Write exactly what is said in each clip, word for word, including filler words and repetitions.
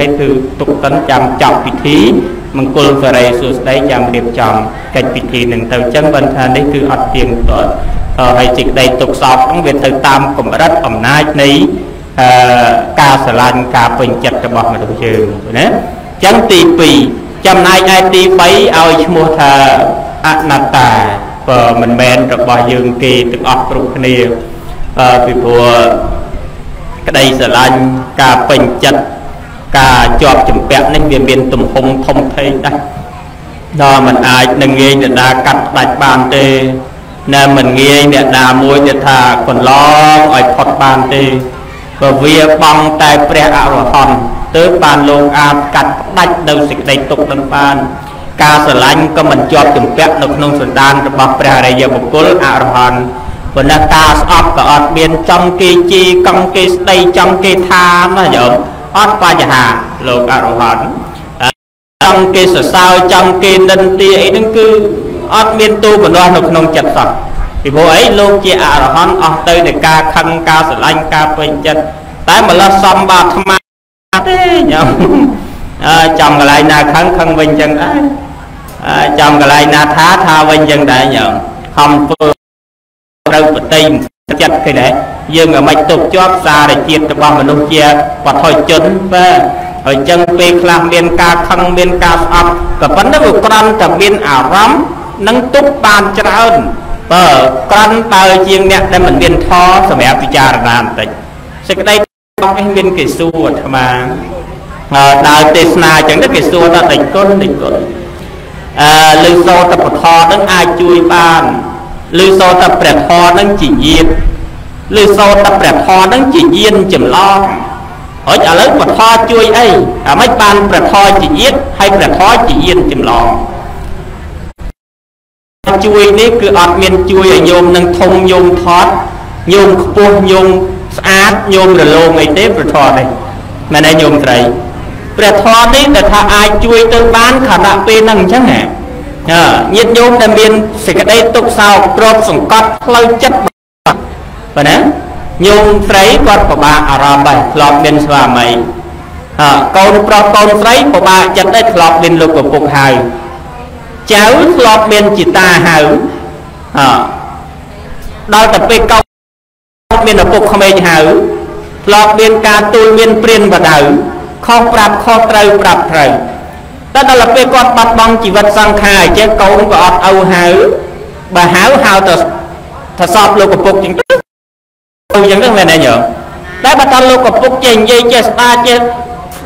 hay từ tục tấn chạm trọng vị thí mừng côn và rầy xuống đây chạm đẹp chọn cách vị thí nâng tàu chân vân thà đây từ ọt tiền tốt hay chỉ đây tục sọc trong việc từ tam cũng rất ẩm nai này ca sở lan ca bình chật cho bọc mà đồng trường chẳng tì bì chăm nay ai tì bấy ao mua thà anata và mình men rồi bỏ dương kỳ từ ọt rụng này vì vừa cái đây sẽ là cả bình chất cả chọp chụp vẹn nên viên viên tùm hông thông thấy đấy đó mình ai nên nghe để đã cắt đạch bàn tê nên mình nghe để đã môi để thà còn lo ở phật bàn tê và việc băng tay pre ảo là hòn tới bàn luôn am cắt đạch đầu dịch đầy tục lên bàn cả sẽ là có mình chọp chụp vẹn được nông sản đàn rồi bọc pre này giờ một cố ảo hòn và là ta sắp có ọt biến trong kỳ chi công kỳ đây trong kỳ tha nó giống ọt qua nhà hà lục ả rộng hẳn trong kỳ sở sao trong kỳ nâng tia ấy nâng cư ọt biến tu của nó nục nông chật sọc vì vô ấy luôn chia ả rộng hẳn ọt tươi để ca khăn ca sở lanh ca bình chân tại mà là xong bà thăm mát thế nhầm chồng cái này là khăn khăn bình chân đấy chồng cái này là thá tha bình chân đấy nhầm không phương đâu vật tây chặt cái đấy dương ở mạch tục chóp xa để chia tập bằng một chia và thôi chân và hồi chân về làm biên ca khăn biên ca sập và vấn đề của con tập biên ảo lắm nâng túc bàn chân hơn và con tàu chiên đẹp để mình biên tho sẽ mẹ bị trà làm tịch sẽ cái đây con anh biên kỹ su mà đào tê na chẳng đất kỹ su ta tịch tốt tịch tốt lưu so tập tho đứng ai chui bàn lưu sâu tập đẹp hoa nâng chỉ nhiên lưu sâu tập đẹp hoa nâng chỉ nhiên chùm lo ở trả lớn vật hoa chui ấy à mấy ban đẹp hoa chỉ nhiên hay đẹp hoa chỉ nhiên chùm lo chui này cứ ọt miên chui ở nhôm nâng thông nhôm thoát nhôm buông nhôm át nhôm rồi lô ngày tết rồi thọ này mà này nhôm trầy đẹp hoa đấy là thà ai chui tới bán khả năng bên nâng chẳng hạn nhiệt nhôm đam biên sẽ cái đây tục sao pro sủng cắt lâu chất và nè nhôm sấy con của bà Arab bảy lọt biên xòa mày con pro con sấy của bà chất đây lọt biên lục của cục hài cháu lọt biên chỉ ta hài đau tập về câu biên là cục không ai hài lọt biên ca tôi biên prien và đảo không prap không trâu prap trầy ta đó là về con bắt băng chỉ vật sang khai chứ con và ọt âu háo bà háo hào thật thật sọp lô của phục chính thức tôi chẳng thức về này nhở đấy bà ta lô của phục trình dây chết ta chết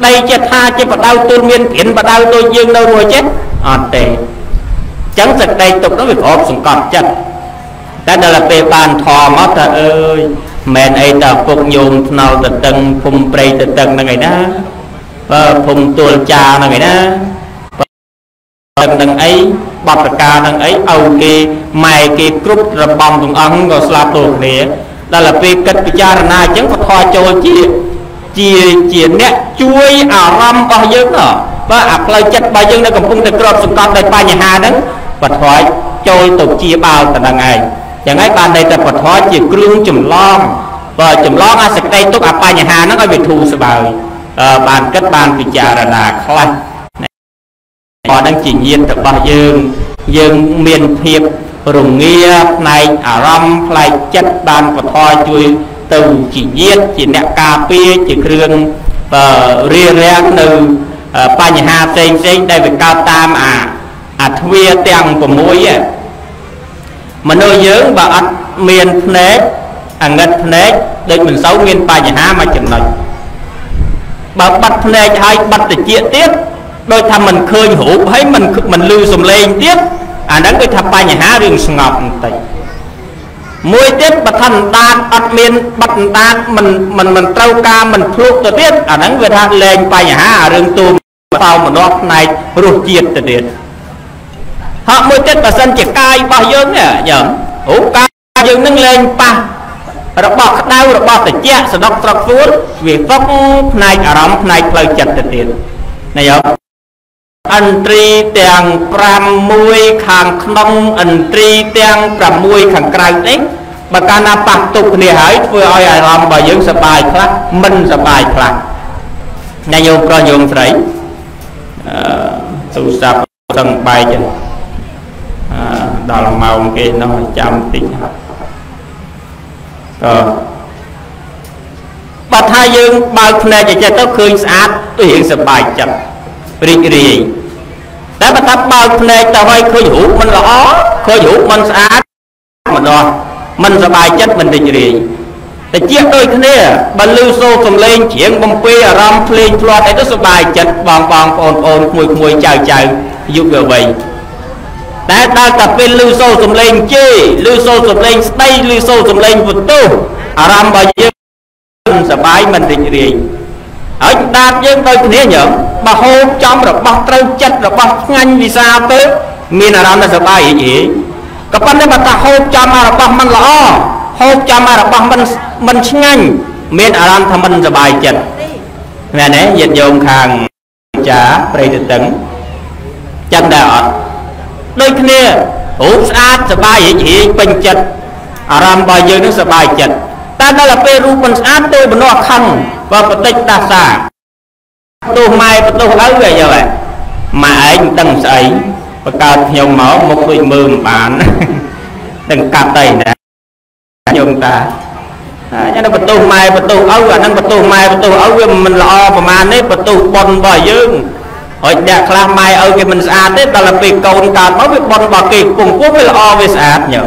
đây chết tha chết và đau tôi nguyên kiến và đau tôi dương đâu rồi chết ọt tệ chẳng thật đây tục nó bị ốp xuống cọp chật ta đó là về bàn thò mót thật ơi mẹn ấy ta phục nhôm nào thật tầng phùng prey thật tầng là ngày đó và phùng tuần trà là người đó đằng ấy bọc ca đằng ấy âu kì mày kì cúp rập bong tùng ống rồi sạp tuột nè đó là vì kết bị cha na chẳng có thoa trôi chia chia chia nè chuối ảo lâm bao nhiêu đó và ạc lời chất bao nhiêu nó cũng không được cướp súng con đây ba nhà hà đó và thoái trôi tục chia bao từ đằng ấy chẳng ấy ban đây tập và thoái chia cương chùm lon và chùm lon á sạch đây tốt ạc ba nhà hà nó có bị thù sự bào bàn kết bàn bị trả là khói họ đang chỉ nhiên tập bao dương dương miền thiệp rùng nghe này ả râm lại chất bàn của thoi chui từ chỉ nhiên chỉ nẹo cà phê chỉ rương và ria ria từ ba nhà hà sen sen đây về cao tam à à thuê tiền của mũi mà nuôi dưỡng và miền nết à ngất nết định mình xấu miền ba nhà hà mà chừng này bà bắt này hay bắt để chia tiếp đôi thăm mình khơi hữu thấy mình mình lưu dùm lên tiếp à đắng cái thập ba nhà há rừng ngọc tây muối tiếp bà thành đan bắt miên bắt đan mình mình mình trâu ca mình phuộc từ tiếp à đắng về thang lên ba nhà há rừng tùm vào một nóc này ruột chiết từ điện họ muối tiếp bà dân chỉ cai bao nhiêu nè nhở hữu ca dừng nâng lên ba rồi bọc đau rồi bọc tịch chết rồi đọc trọc phút vì phốc này ở rộng này lời chật tịch tiền này không anh tri tiền pram mùi kháng không anh tri tiền pram mùi kháng cạnh đấy bà ta nà bạc tục này hãy vừa oi ở rộng bà dưỡng sập bài khắc mình sập bài khắc Nà nhô pro nhôm sấy tu sạp tầng bài chân đó là màu kia nó chạm tính bật hai dương bao này chỉ cho tóc khơi sát hiện sự bài chân rì rì đã bật tháp bao này tao hơi khơi hữu mình rõ khơi hữu mình sát mình rồi mình sẽ bài chất mình rì rì để chiếc đôi thế này bà lưu xô xùm lên chiến bông quê ở rong lên loạt ấy đó sẽ bài chất bong bong ồn ồn mùi mùi chào chào dụ gờ vậy đã ta tập viên lưu xô xùm lên chê lưu xô xùm lên stay lưu xô xùm lên vụt tu ở rong bà dương sẽ bài mình rì rì ở chúng ta dương đôi thế này nhớ bà hôn trong rồi bọc trâu chất rồi bọc ngành vì sao tới mình ở rong sẽ bài gì vậy các bạn nếu mà ta hôn trong rồi bọc mình lõ hôn trong rồi bọc mình mình nhanh mình ở làm thăm mình ra bài chật nè nè dịch dụng hàng trả bây giờ tấn chân đạo đôi kia hút sát ra bài gì chỉ bình chật ở làm bài dưới nó ra bài chật ta đó là phê rút mình sát tôi mà nó khăn và bất tích ta xa tôi mai và tôi áo về rồi mà anh tầng sấy và cao nhiều máu một vị mừng bán đừng cạp tay nè chúng ta nhà nó bắt đầu mai bắt đầu áo và đang bắt đầu mai bắt đầu áo mình lo và mà nếp bắt đầu bòn bò dương hỏi đẹp là mai ở cái mình xa tết ta là vì cầu ta có việc bòn bò kịp cùng quốc với lo về xa nhờ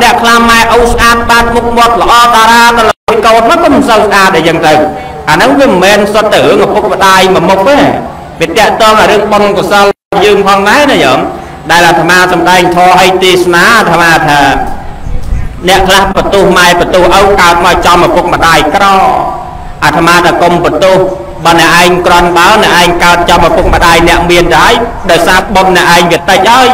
đẹp là mai ấu xa bát mục một lo ta ra ta là vì cầu nó cũng sao xa để dân tình à nóng với mình so tử ngọc quốc và tay mà mục ấy vì đẹp tôi là được bòn của sao dương phong nái này nhở đây là thầm ma trong tay thô hay tí xná thầm ma thờ nè là bật tu mai bật tu âu cao mà cho một cuộc mà tài cọ à tham là công bật tu bọn này anh còn báo là anh cao cho một cuộc mà tài nè miền trái đời sao bom là anh việt tây ơi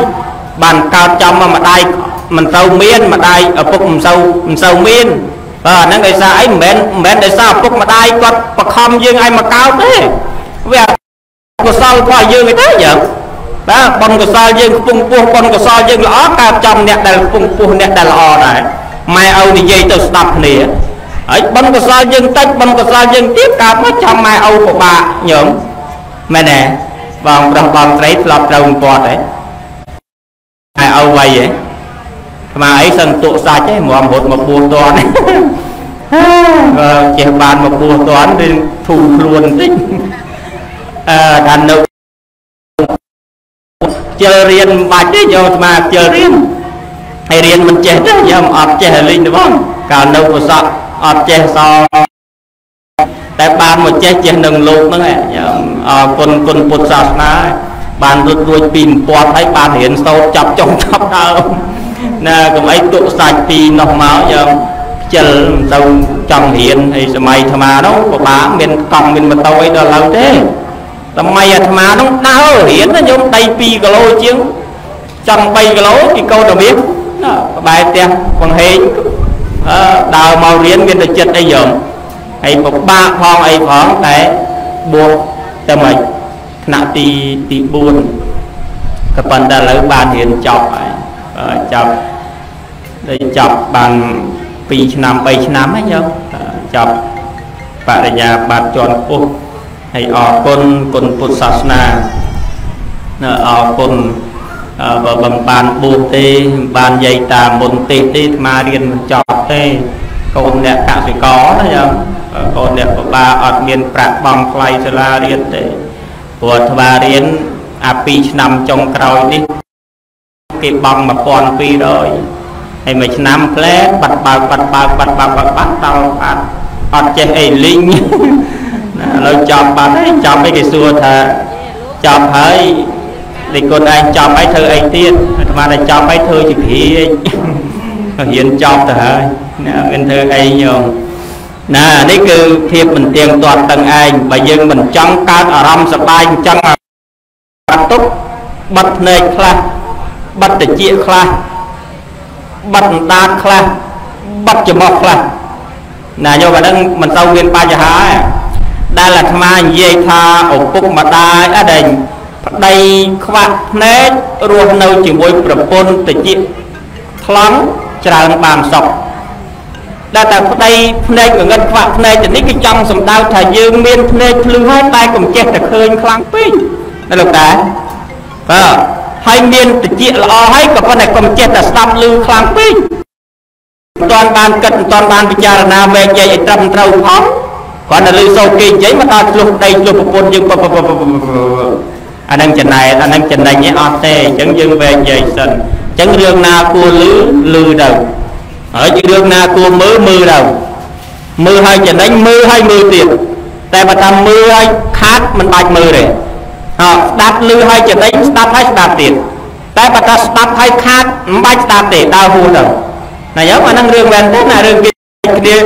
bàn cao cho mà tay mình sâu miên mà tay ở cuộc sâu sâu miên và nó người sao ấy mến mến đời sao cuộc mà tay quật và không dương anh mà cao thế về của sau qua dương người thế nhở đó bom của sao dương cung buông bom của sao dương lõ cao trong nè đời cung buông nè đời lò này mai âu thì dây tôi đập nè ấy bấm cái sao dân tách bấm cái sao dân tiếp cả mấy trăm mai âu của bà nhổm mẹ nè vòng đồng vòng trái lọt đồng quạt đấy mai âu vậy vậy mà ấy sân tụ sạch ấy mồm một một buồn toán và chè bàn một buồn toán thì thù luôn tích đàn nông chờ riêng bạch đấy giờ mà chờ riêng hay riêng mình chết đó, giờ mình ọt chết linh đúng không? Cả nâu của sọ, ọt chết sọ tại bàn một chết chết nâng lục nữa nè quân quân bột sọt ná bàn rút ruột pin bọt thấy bàn hiến sâu chọc chồng chọc đâu nè cũng ấy tụ sạch thì nọc máu giờ chật đâu chồng hiến thì mày thầm mà đó của bà mình còng mình mà tao ấy đó lâu thế tầm mày thầm mà nó đau hiến nó giống tay pi cái lô chứ chồng bay cái lô thì câu đâu biết bài tiền còn hết đào màu riêng bên được chất đây giờ hay một ba phong ấy có cái buộc tầm ấy nặng tì tì buồn các bạn đã lấy bàn hiền chọc chọc đây chọc bàn pì năm bảy năm ấy nhau chọc bạn ở nhà bạn chọn ô hay ở con con phật sasna ở con và bằng bàn bột tê bàn dây tà môn tê tê mà điên chọc tê con đẹp tạo phải có con đẹp của ba ọt miền bạc bằng quay cho la điên tê của bà điên api nằm trong còi đi cái bằng mà còn phi rồi hay mấy năm lé bật bạc bật bạc bật bạc bật bạc tàu bạc ọt trên ấy linh nó chọc bạc chọc mấy cái xua thờ chọc hơi thì con anh cho mấy thơ anh tiên mà là cho mấy thơ chỉ khí hiện cho thở bên thơ anh nhiều nè đấy cứ thiệp mình tiền toàn tầng anh và dân mình trong các ở rong sập anh trong bật túc bật nền kha bật để chia kha bật đa kha bật chỉ một kha nè do vậy đang mình sau viên ba giờ há đây là thà dây tha ổ cúc mà đai ở đây đây khoác nét ruộng nâu chỉ môi bờ bồn từ chiếc lắng tràn bàn sọc đã tập đây này của ngân quạt này chỉ cái trong sầm đau thải dương miên này lưng hai tay cùng che thật hơi kháng pin đây là cái và hai miên tự chịu lo hay còn con này cùng che thật sầm lưng kháng pin toàn bàn cật toàn bàn bây giờ là về dạy trầm trầu phóng còn là lư sâu kỳ giấy mà ta lục đây lục một con dương anh đang trình này anh đang trình này nhé ot chẳng dương về dạy sần chẳng dương na cua lứ lư đầu ở trên đường na cua mưa mưa đầu mưa hay chỉ đánh mưa hay mưa tiền tại mà ta mưa hay khát mình bạch mưa này họ đạp lư hay chỉ đánh đạp hay đạp tiền tại mà ta đạp hay khát bạch đạp để đau hụt đầu này giống mà năng đường về thế này đường kia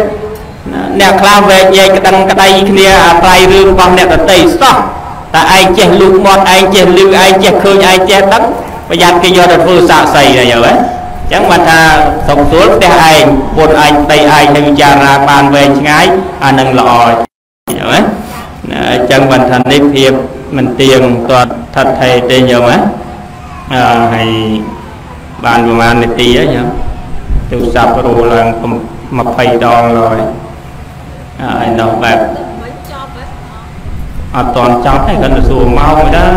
nè lao về về cái đằng cái đây kia tay đường bằng nè tay sao ta ai che lụt mọt ai che lư ai che khơi ai che đất bây giờ kia do được vừa xạo xì này vậy chẳng mà ta sống xuống để anh một anh tay anh đừng trả ra bàn về ngay anh đừng lòi chẳng bản thân đi thiệp mình tiền toàn thật thầy tên nhiều á hay bàn của anh tí á nhá tiêu sạp đồ là mập thầy đòn rồi anh đọc bạc à toàn chóc này gần dù mau rồi đó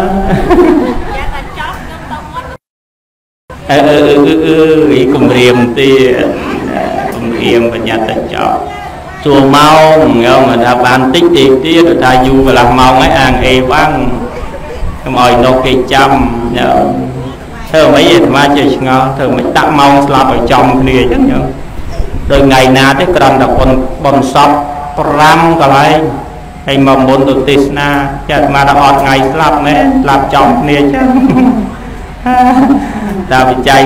ừ ừ ừ ừ ý cùng riêng thì cùng riêng và nhà tình cho chùa mau mà đã bàn tích tiết tiết rồi ta du và làm mau ấy ăn ê băng mọi nó cây chăm thơ mấy gì mà chơi ngon thơ mấy tắc mau làm ở trong kia chắc nhớ rồi ngày nào tới còn đọc con bông sọc ram cả lại hay mà muốn được tiết na chặt mà đã ọt ngày làm mấy làm trong kia chứ ta bị chạy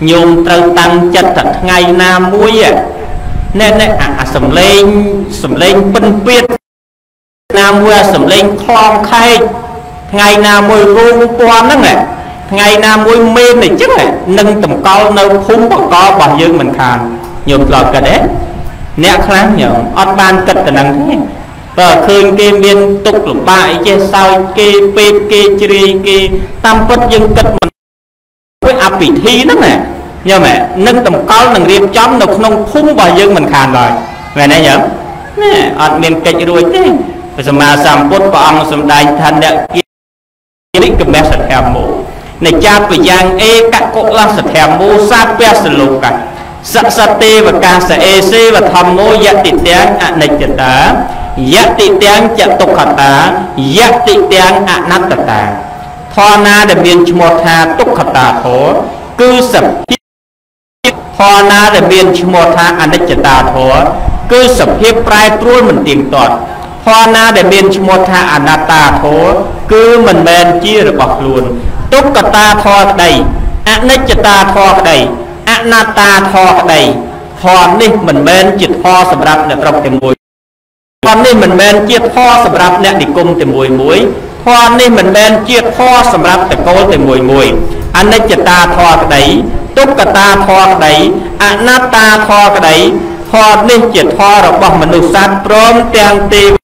nhôm trâu tăng chất thật ngày nam muối à nên đấy à sầm lên sầm lên bưng biết nam muối sầm lên clon khay ngày nam muối vuông toan đó này ngày nam muối mê này chứ này nâng tầm cao nâng khung bằng co bằng dương mình khàn nhôm lọt cả đấy nè kháng nhở ót ban cật từ nắng thế và khơi kê miên tục lục bại che soi kê phê kê chìa kê tam bất dương cật áp vị thi đó nè nhưng mà nâng tầm cao nâng riêng chấm nông nông khung vào dương mình khàn rồi ngày nay nhớ nè ở miền cây ruồi thế bây mà sầm bút vào ông sầm đài thành đệ kia định cầm bé sập thèm mũ này cha bị giang e cắt cột la sập thèm mũ sa pe sập lục cả sập sập tê và ca sập e c và thầm ngô dạ tịt tiếng ạ này chật tá dạ tịt tiếng chật tục khả tá dạ tịt tiếng ạ nát tá thọ na để biến một hà túc khật tà thố cư sập hiếp thọ na để biến một hà anh đích tà thố cư sập hiếp prai trôi mình tiền tọt thọ na để biến một hà anh tà thố cư mình men chia được bọc luôn túc khật tà thọ đầy anh đích tà thọ đầy anh ta thọ đầy thọ này mình men chịt thọ sập rạp để trọc tìm mùi thọ này mình men chịt thọ sập rạp để đi cùng tìm mùi muối thọ này mình bên chia thọ sầm rạp từ câu từ mùi mùi anh ấy chả ta thọ cái đấy túc cả ta thọ cái đấy anh nát ta thọ cái đấy thọ này chia thọ rồi bằng mình được sát prom tiền tiền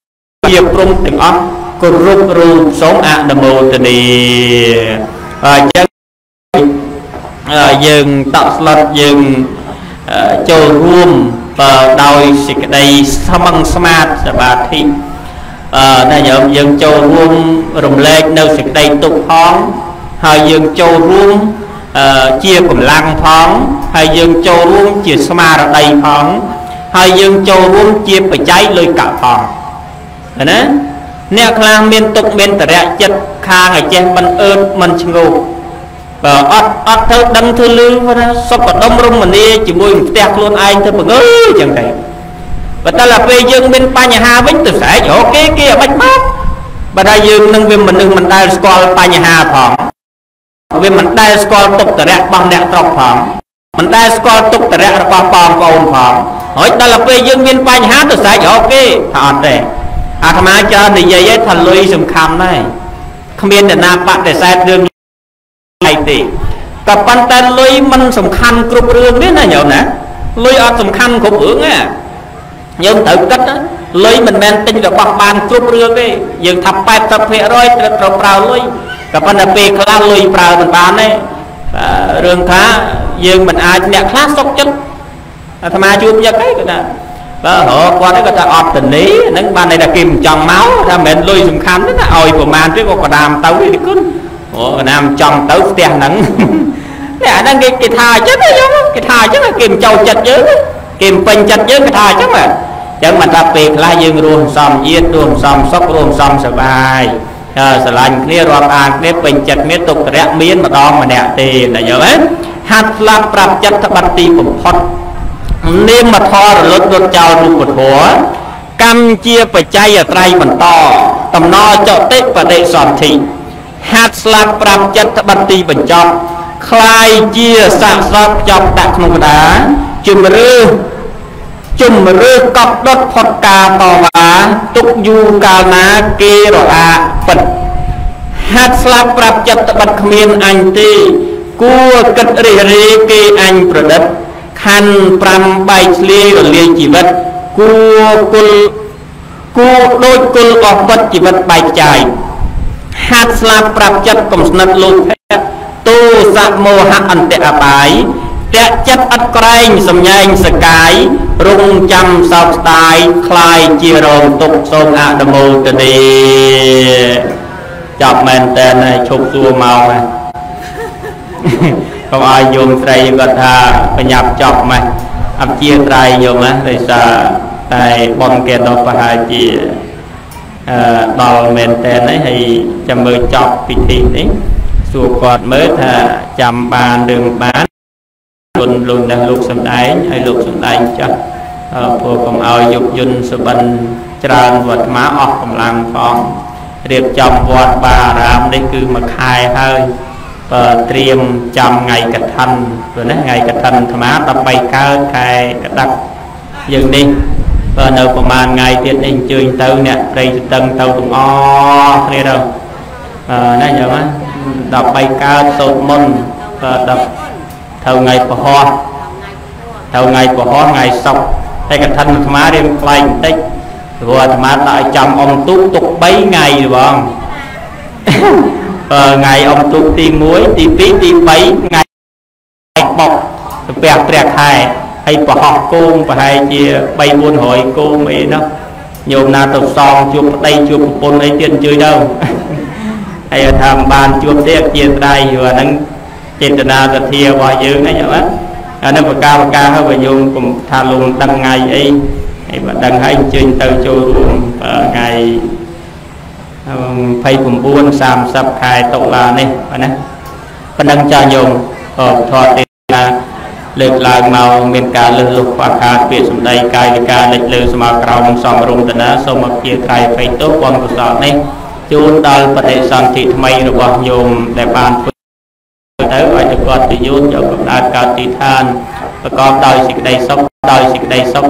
việc prom tiền ấp cùng rung rung sống anh nam mô từ đi dừng tạo lật dừng trồi ruộng và đòi xịt cái đấy samang smart và thi này nhộm dân châu ruông rồng lên nơi sực đầy tục phóng hay dân châu ruông chia cùng lang phóng hay dân châu ruông chia sma ra đầy phóng hay dân châu ruông chia phải cháy lôi cả phóng thế nè nè khang miên tục miên tờ rẽ chật kha ngày chen bần ơn mình ngủ và ót ót thơ đâm thơ lư sắp có đông rung mình đi chỉ môi tẹt luôn anh thơ bằng ơi chẳng thể và ta là về dương bên pa nhà ha vĩnh từ sẽ chỗ kia kia bách mát và đại dương nâng về mình nâng mình đại school pa nhà ha phòng về mình đại school tục từ đẹp bằng đẹp trọc phòng Mình ta có tục tệ ra con con con phòng hỏi ta là quê dân viên bánh hát được sai cho kì thật đấy à thầm ai cho thì dây thần lưu dùng khám này không biết là nạp bạn để sai đường này thì tập văn tên lưu mình dùng khăn cục rương biết là nhiều nè lưu ở dùng khăn cục rương á nhưng tự cách á lưu mình men tinh được bọc bàn cục rương đi dừng thập bạch thập hệ rồi tự trọng vào lưu tập văn là bê khá lưu vào mình bán đấy rương khá dừng mình ai nhạc khá sốc chất tham ai chưa biết cái này và họ qua đấy ta ọt tình lý những ban này là kìm chồng máu ra mình lui dùng khăn đấy là ôi của màn trước có đàm tấu thì cứ làm chồng tấu tiền nắng này đang cái cái thà chứ cái thà chứ là kìm trâu chặt chứ kìm pin chặt chứ cái thà chứ mà chẳng mà đặc biệt là dừng luôn xong giết luôn xong sốc luôn xong sợ bài sợ lành kia rồi à kia pin chặt miết tục rẽ miến mà đo mà nẹt tiền là nhớ hết hát làm bạc chặt thập bát ti bổng phật nên mà thò rồi lót lót chào luôn một hố cam chia phải chay ở tay mình to tầm no cho tết và đệ sòn thị hát slam pram chất bát ti bình chọn khai chia sạc sọt chọn đặt nung đá chùm rư chùm rư cọc đốt phật ca tò vá túc du ca ná kê rồi à phật hát slam pram chất bát miên anh ti cua cất rì rì kê anh bờ đất khăn pram bay lia rồi lia chỉ vật cua cua cua đôi cua bọc vật chỉ vật bay chạy hát slam pram chất cùng nát luôn thế tu sa mô hạ ẩn tệ bài tệ chất ất cạnh sầm nhanh sờ cái rung chăm sọc tai khai chia rồng tục sôm ạ đầm mù tê chọc men tên này chụp xua màu này không ai dùng trai vật hà và nhập chọc mày ấp chia trai dùng á thì sợ tại bom kẹt độc và hai chị đòi mền tên ấy thì chăm mới chọc bị thi đấy xua quạt mới thà chăm bàn đường bán luôn luôn đang lục xâm đánh hay lục xâm đánh chắc phù không ai dục dun sự bần tràn vật má ọc không làm phong điệp chồng vọt bà làm đấy cứ mà khai hơi triềm chăm ngày cật thần rồi đấy ngày cật thần thầm á tập bay cao khai đặc dừng đi và nấu của màn ngày tiết đình chơi tàu nè đây tầng tàu cũng o thế đâu nãy giờ á đọc bay cao sốt môn và đọc thầu ngày của hoa thầu ngày của hoa ngày sọc hay cật thần thầm á đêm lành tích vừa thầm á tại chăm ông túc tục bấy ngày rồi bọn ngày ông tụ ti muối ti phí ti bấy ngày bọc bẹt bẹt hài hay bỏ học côn và hai chia bay buôn hội cô mỹ nó nhiều na tập son chuột tay chuột con ấy tiền chơi đâu hay tham bàn chuột đe chia tay vừa nắng trên tận na tận thia qua dưới này nhở anh em ca và ca hơi và dùng cùng thà luôn đăng ngày ấy và đăng hai chơi từ châu ngày phải cùng buôn sam sắp khai tộc là này và này còn đang cho dùng ở thọ tiền là lực làng màu miền cả lực lục và khát việt sum đầy cài lực cả lực lư sum màu cầu song rung tận á sum mập kia cài phải tốt quan của sọ này chốn đời bậc đệ sanh thị may rồi quan dùng để bàn tới phải được quan tự yến cho các đại cao tỳ than và có đời xịt đầy sốc đời xịt đầy sốc